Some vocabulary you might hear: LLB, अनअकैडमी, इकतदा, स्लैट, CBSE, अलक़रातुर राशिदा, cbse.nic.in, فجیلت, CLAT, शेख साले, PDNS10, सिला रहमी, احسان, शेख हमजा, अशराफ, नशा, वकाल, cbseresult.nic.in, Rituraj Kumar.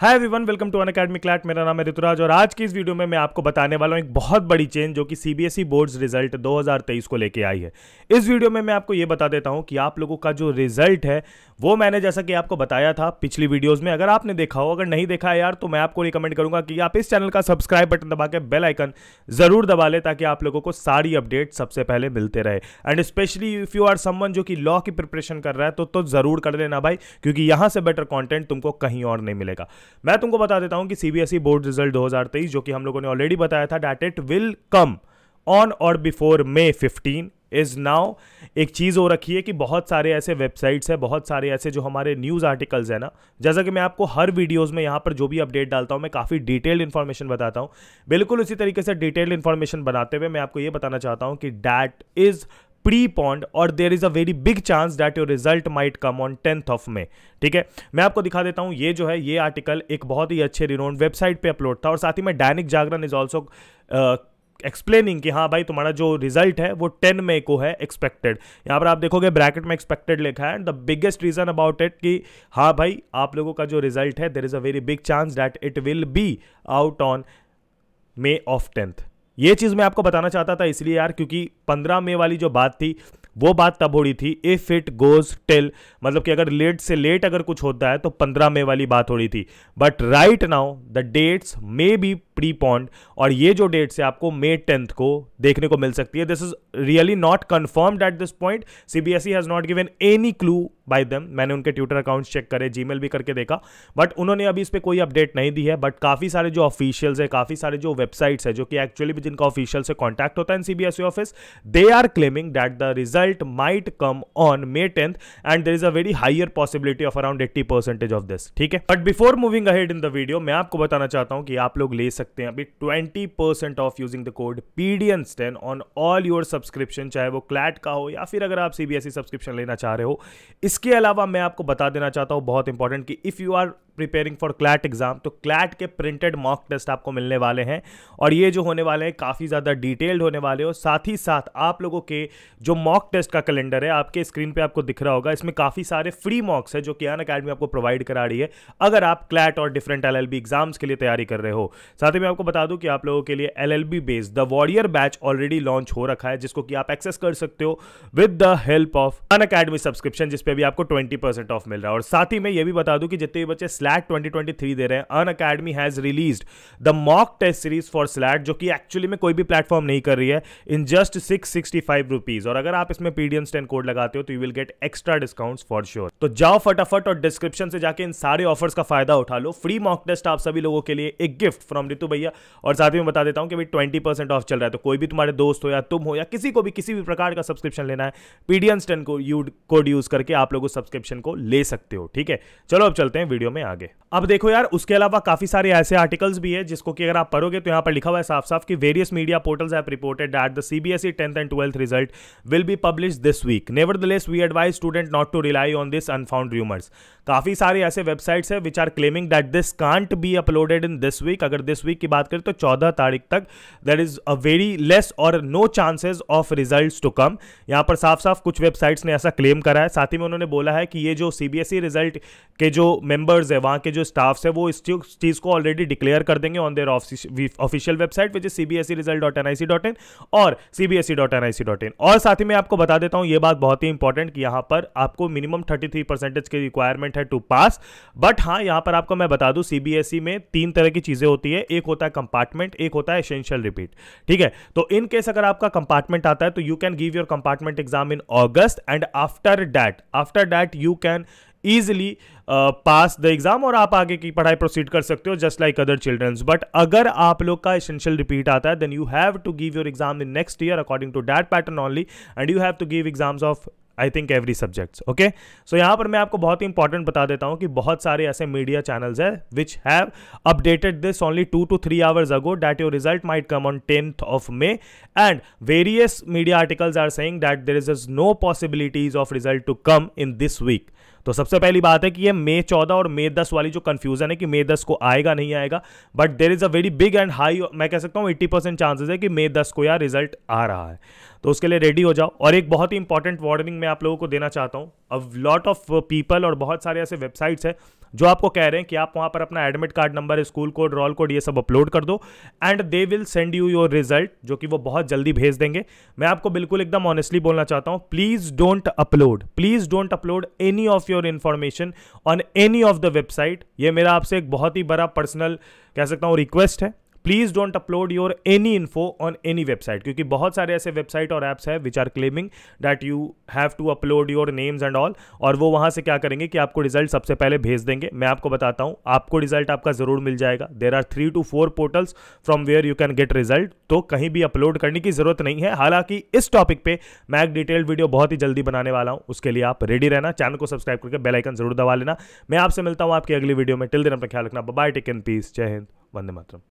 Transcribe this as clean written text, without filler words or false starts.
Hi everyone, welcome to अनअकैडमी CLAT. मेरा नाम है ऋतुराज और आज की इस वीडियो में मैं आपको बताने वाला हूँ एक बहुत बड़ी चेंज जो कि सीबीएसई बोर्ड्स रिजल्ट 2023 को लेके आई है। इस वीडियो में मैं आपको ये बता देता हूँ कि आप लोगों का जो रिजल्ट है वो मैंने जैसा कि आपको बताया था पिछली वीडियोज़ में, अगर आपने देखा हो, अगर नहीं देखा है यार तो मैं आपको रिकमेंड करूँगा कि आप इस चैनल का सब्सक्राइब बटन दबा के बेल आइकन ज़रूर दबा लें ताकि आप लोगों को सारी अपडेट सबसे पहले मिलते रहे। And specially if you are someone जो कि लॉ की प्रिपरेशन कर रहा है तो ज़रूर कर लेना भाई, क्योंकि यहाँ से बेटर कॉन्टेंट तुमको कहीं और नहीं मिलेगा। मैं तुमको बता देता हूं कि सीबीएसई बोर्ड रिजल्ट 2023 जो कि हम लोगों ने ऑलरेडी बताया था that it will come on और बिफोर मे 15 इज नाउ। एक चीज़ हो रखी है कि बहुत सारे ऐसे वेबसाइट्स हैं, बहुत सारे ऐसे जो हमारे न्यूज़ आर्टिकल्स हैं ना, जैसा कि मैं आपको हर वीडियोस में यहाँ पर जो भी अपडेट डालता हूँ मैं काफ़ी डिटेल्ड इन्फॉर्मेशन बताता हूँ, बिल्कुल उसी तरीके से डिटेल्ड इन्फॉर्मेशन बनाते हुए मैं आपको ये बताना चाहता हूँ कि दैट इज़ प्रीपोन्ड और there is a very big chance that your result might come on 10th of May। ठीक है, मैं आपको दिखा देता हूं, ये जो है ये आर्टिकल एक बहुत ही अच्छे रिनोन्ड वेबसाइट पे अपलोड था और साथ ही में Dainik Jagran is also explaining कि हाँ भाई तुम्हारा जो रिजल्ट है वो 10 मई को है एक्सपेक्टेड। यहाँ पर आप देखोगे ब्रैकेट में एक्सपेक्टेड लिखा है and the biggest reason about it कि हाँ भाई आप लोगों का जो रिजल्ट है there is a very big chance that it will be out on May of 10th। ये चीज़ मैं आपको बताना चाहता था इसलिए यार, क्योंकि 15 मई वाली जो बात थी वो बात तब हो रही थी इफ़ इट गोज टिल, मतलब कि अगर लेट से लेट अगर कुछ होता है तो 15 मई वाली बात हो रही थी, but right now the dates may be preponed और ये जो डेट्स है आपको May 10th को देखने को मिल सकती है। This is really not confirmed at this point, CBSE has not given any clue by them. मैंने उनके ट्विटर अकाउंट्स चेक करे, जीमेल भी करके देखा, बट उन्होंने अभी इस पर कोई अपडेट नहीं दी है। बट काफ़ी सारे जो ऑफिशियल्स है, काफ़ी सारे जो वेबसाइट्स है जो कि एक्चुअली भी जिनका ऑफिशियल से कॉन्टैक्ट होता है in CBSE office, they are claiming that द result might come on May 10th and there is a very higher possibility of around 80% of this। ठीक है, but before moving ahead in the video मैं आपको बताना चाहता हूं कि आप लोग ले सकते हैं अभी 20% off using the code PDNS10 on all your subscription, चाहे वो क्लैट का हो या फिर अगर आप सीबीएसई सब्सक्रिप्शन लेना चाह रहे हो। इसके अलावा मैं आपको बता देना चाहता हूं बहुत इंपॉर्टेंट कि if you are preparing for CLAT exam तो क्लैट के प्रिंटेड मॉक टेस्ट आपको मिलने वाले हैं और ये जो होने वाले हैं काफ़ी ज़्यादा डिटेल्ड होने वाले हो। साथ ही साथ आप लोगों के जो मॉक टेस्ट का कैलेंडर है आपके स्क्रीन पे आपको दिख रहा होगा, इसमें काफ़ी सारे फ्री मॉक्स है जो कि अनअकैडमी आपको प्रोवाइड करा रही है अगर आप क्लैट और डिफरेंट LLB एग्जाम्स के लिए तैयारी कर रहे हो। साथ ही मैं आपको बता दूँ कि आप लोगों के लिए LLB based the warrior batch already launch हो रखा है जिसको कि आप एक्सेस कर सकते हो with the help of अनअकैडमी subscription, जिसपे भी आपको 20% ऑफ मिल रहा है। और साथ ही मैं ये भी बता दूँ कि जितने बच्चे स्लैट 2023 दे रहे हैं, अनअकैडमी has released the mock test series for स्लैट जो कि एक्चुअली में कोई भी प्लेटफॉर्म नहीं कर रही है इन जस्ट 665 रुपीज और अगर आप इसमें PDNS10 कोड लगाते हो तो you will get extra discounts for sure. तो जाओ फटाफट और डिस्क्रिप्शन से जाके इन सारे ऑफर्स का फायदा उठा लो। फ्री मॉक टेस्ट आप सभी लोगों के लिए एक गिफ्ट फ्रॉम रितु भैया। और साथ ही मैं बता देता हूं कि भाई 20% ऑफ चल रहा है, तो कोई भी तुम्हारे दोस्त हो या तुम हो या किसी को भी किसी भी प्रकार का सब्सक्रिप्शन लेना है PDNS10 कोड यूज करके आप लोग उस सब्सक्रिप्शन को ले सकते हो। ठीक है, चलो अब चलते हैं वीडियो में आगे। अब देखो यार, उसके अलावा काफी सारे ऐसे आर्टिकल्स भी है जिसको कि अगर आप पढ़ोगे तो यहां पर लिखा हुआ है साफ साफ कि various media portals have reported that the CBSE 10th and 12th result will be published this week. Nevertheless, we advise students not to rely on this unfound rumors. काफी सारे ऐसे वेबसाइट्स हैं which are claiming that this can't be uploaded in this week. अगर this week की बात करें तो 14 तारीख तक there is a very less और no chances of results to come. यहाँ पर साफ साफ कुछ वेबसाइट्स ने ऐसा क्लेम करा है। साथ ही में उन्होंने बोला है कि ये जो सीबीएसई रिजल्ट के जो मेंबर्स है, वहाँ के जो स्टाफ्स है, वो इस चीज को ऑलरेडी डिक्लेयर कर देंगे on their official website which is cbseresult.nic.in और cbse.nic.in। और साथ ही मैं आपको बता देता हूँ ये बात बहुत ही इंपॉर्टेंट कि यहाँ पर आपको मिनिमम 33% की रिक्वायरमेंट टू पास। बट हाँ, यहां पर आपको मैं बता दूं सीबीएसई में 3 तरह की चीजें होती है, एक होता है कंपार्टमेंट, एक होता है एसेंशियल रिपीट। ठीक है, तो इन केस अगर आपका कंपार्टमेंट आता है तो you can give your compartment exam in August and after that you can easily pass the exam और आप आगे की पढ़ाई प्रोसीड कर सकते हो just like other childrens. But अगर आप लोग का एसेंशियल रिपीट आता है then you have to give your exam in next year according to that pattern only and you have to give exams of I think every subjects. Okay, so यहाँ पर मैं आपको बहुत ही इंपॉर्टेंट बता देता हूँ कि बहुत सारे ऐसे मीडिया चैनल्स हैं which have updated this only 2 to 3 hours ago that your result might come on 10th of May and various media articles are saying that there is no possibilities of result to come in this week. तो सबसे पहली बात है कि ये मे 14 और मे 10 वाली जो कंफ्यूजन है कि मे 10 को आएगा नहीं आएगा, but there is a very big and high, मैं कह सकता हूँ 80% चांसेस है कि मे 10 को यार रिजल्ट आ रहा है, तो उसके लिए रेडी हो जाओ। और एक बहुत ही इंपॉर्टेंट वार्निंग मैं आप लोगों को देना चाहता हूँ लॉट ऑफ पीपल और बहुत सारे ऐसे वेबसाइट्स हैं जो आपको कह रहे हैं कि आप वहाँ पर अपना admit card number, school code, roll code ये सब अपलोड कर दो and they will send you your result, जो कि वो बहुत जल्दी भेज देंगे। मैं आपको बिल्कुल एकदम ऑनेस्टली बोलना चाहता हूँ, please don't upload any of your information on any of the website. ये मेरा आपसे एक बहुत ही बड़ा पर्सनल कह सकता हूँ रिक्वेस्ट है, please don't upload your any info on any website, क्योंकि बहुत सारे ऐसे वेबसाइट और ऐप्स हैं which are claiming that you have to upload your names and all, और वो वहाँ से क्या करेंगे कि आपको रिजल्ट सबसे पहले भेज देंगे। मैं आपको बताता हूँ, आपको रिजल्ट आपका ज़रूर मिल जाएगा। There are 3 to 4 portals from where you can get result, तो कहीं भी अपलोड करने की ज़रूरत नहीं है। हालांकि इस टॉपिक पर मैं एक डिटेल्ड वीडियो बहुत ही जल्दी बनाने वाला हूँ, उसके लिए आप रेडी रहना, चैनल को सब्सक्राइब करके बेल आइकन जरूर दबा लेना। मैं आपसे मिलता हूँ आपकी अगली वीडियो में। टिल दिन अपना ख्याल रखना, बाय, टेक एंड पीस, जय हिंद, वंदे मातरम।